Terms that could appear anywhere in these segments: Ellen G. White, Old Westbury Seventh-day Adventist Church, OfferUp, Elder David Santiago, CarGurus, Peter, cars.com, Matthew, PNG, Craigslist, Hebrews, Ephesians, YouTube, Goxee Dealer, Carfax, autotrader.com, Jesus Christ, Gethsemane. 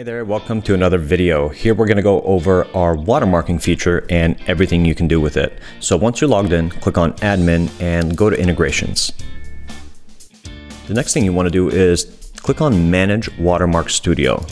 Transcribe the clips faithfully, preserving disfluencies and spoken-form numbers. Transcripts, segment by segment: Hey there, welcome to another video. Here we're going to go over our watermarking feature and everything you can do with it. So once you're logged in, click on admin and go to integrations. The next thing you want to do is click on manage watermark studio.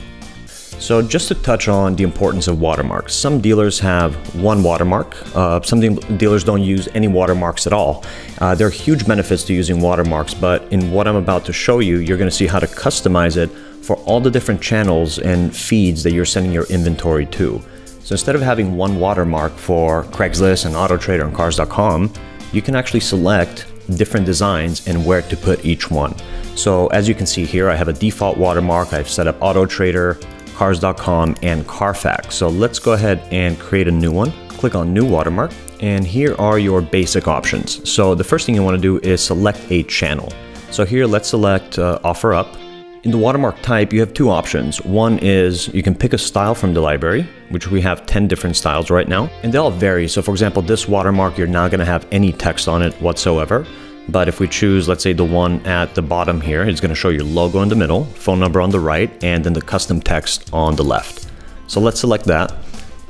So just to touch on the importance of watermarks, some dealers have one watermark, uh, some de- dealers don't use any watermarks at all. Uh, there are huge benefits to using watermarks, but in what I'm about to show you, you're going to see how to customize it for all the different channels and feeds that you're sending your inventory to. So instead of having one watermark for Craigslist and AutoTrader and cars dot com, you can actually select different designs and where to put each one. So as you can see here, I have a default watermark. I've set up AutoTrader, cars dot com, and Carfax. So let's go ahead and create a new one. Click on new watermark, and here are your basic options. So the first thing you want to do is select a channel. So here, let's select uh, OfferUp. In the watermark type, you have two options. One is you can pick a style from the library, which we have ten different styles right now, and they all vary. So for example, this watermark, you're not going to have any text on it whatsoever. But if we choose, let's say, the one at the bottom here, it's going to show your logo in the middle, phone number on the right, and then the custom text on the left. So let's select that.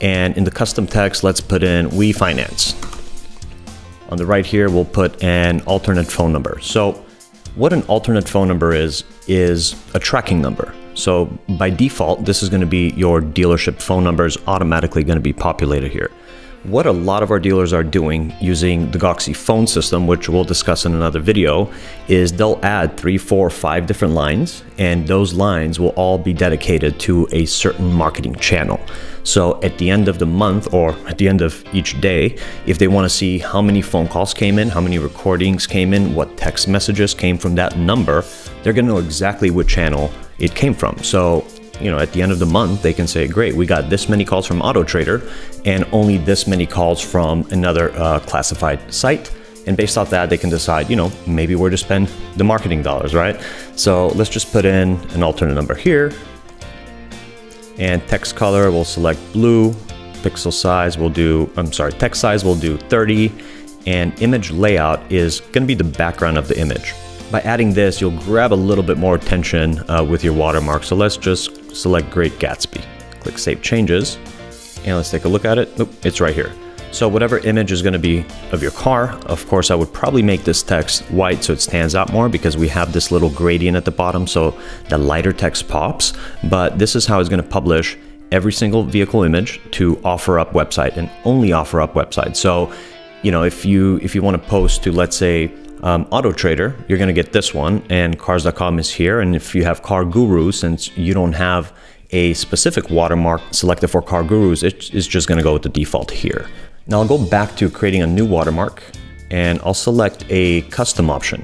And in the custom text, let's put in We Finance. On the right here, we'll put an alternate phone number. So what an alternate phone number is, is a tracking number. So by default, this is going to be your dealership phone number is automatically going to be populated here. What a lot of our dealers are doing using the Goxee phone system, which we'll discuss in another video, is they'll add three, four, five different lines, and those lines will all be dedicated to a certain marketing channel. So at the end of the month or at the end of each day, if they want to see how many phone calls came in, how many recordings came in, what text messages came from that number, they're going to know exactly which channel it came from. So, you know, at the end of the month, they can say, great, we got this many calls from AutoTrader and only this many calls from another uh, classified site. And based off that, they can decide, you know, maybe where to spend the marketing dollars, right? So let's just put in an alternate number here. And text color, we'll select blue. Pixel size, we'll do, I'm sorry, text size, we'll do thirty. And image layout is going to be the background of the image. By adding this, you'll grab a little bit more attention uh, with your watermark. So let's just select Great Gatsby. Click Save Changes. And let's take a look at it. Oop, it's right here. So whatever image is going to be of your car, of course, I would probably make this text white so it stands out more because we have this little gradient at the bottom so the lighter text pops. But this is how it's going to publish every single vehicle image to OfferUp website and only OfferUp website. So, you know, if you, if you want to post to, let's say, Um, AutoTrader, you're going to get this one, and cars dot com is here. And if you have CarGurus, since you don't have a specific watermark selected for CarGurus, it is just going to go with the default here. Now I'll go back to creating a new watermark, and I'll select a custom option.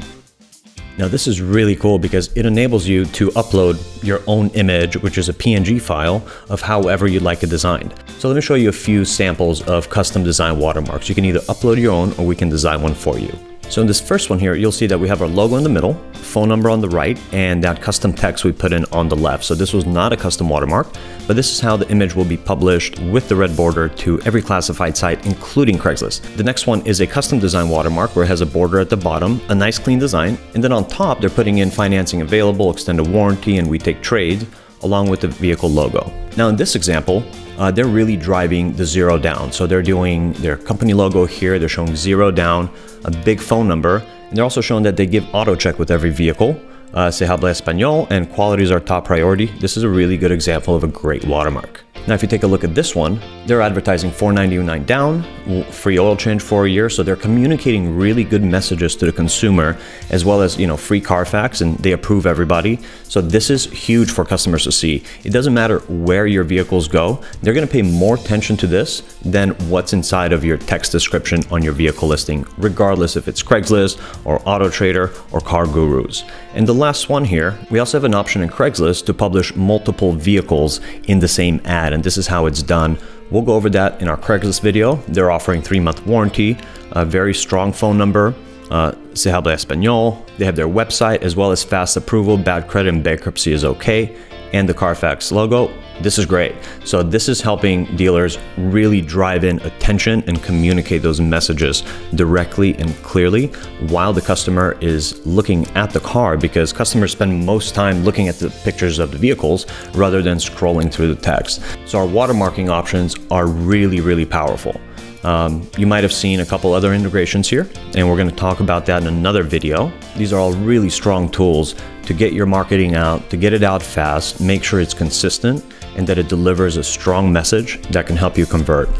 Now this is really cool because it enables you to upload your own image, which is a P N G file of however you'd like it designed. So let me show you a few samples of custom design watermarks. You can either upload your own or we can design one for you. So in this first one here, you'll see that we have our logo in the middle, phone number on the right, and that custom text we put in on the left. So this was not a custom watermark, but this is how the image will be published with the red border to every classified site, including Craigslist. The next one is a custom design watermark where it has a border at the bottom, a nice clean design, and then on top, they're putting in financing available, extended warranty, and we take trades, along with the vehicle logo. Now in this example, uh, they're really driving the zero down. So they're doing their company logo here, they're showing zero down, a big phone number, and they're also showing that they give auto check with every vehicle. Uh, se habla español, and quality is our top priority. This is a really good example of a great watermark. Now, if you take a look at this one, they're advertising four ninety-nine down, free oil change for a year. So they're communicating really good messages to the consumer, as well as, you know, free Carfax, and they approve everybody. So this is huge for customers to see. It doesn't matter where your vehicles go. They're going to pay more attention to this than what's inside of your text description on your vehicle listing, regardless if it's Craigslist or AutoTrader or CarGurus. And the last one here, we also have an option in Craigslist to publish multiple vehicles in the same ad, and this is how it's done. We'll go over that in our Craigslist video. They're offering three month warranty, a very strong phone number, uh, Se Habla Espanol. They have their website as well as fast approval, bad credit and bankruptcy is okay, and the Carfax logo. This is great. So this is helping dealers really drive in attention and communicate those messages directly and clearly while the customer is looking at the car, because customers spend most time looking at the pictures of the vehicles rather than scrolling through the text. So our watermarking options are really, really powerful. Um, you might have seen a couple other integrations here, and we're going to talk about that in another video. These are all really strong tools to get your marketing out, to get it out fast, make sure it's consistent, and that it delivers a strong message that can help you convert.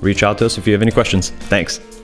Reach out to us if you have any questions. Thanks.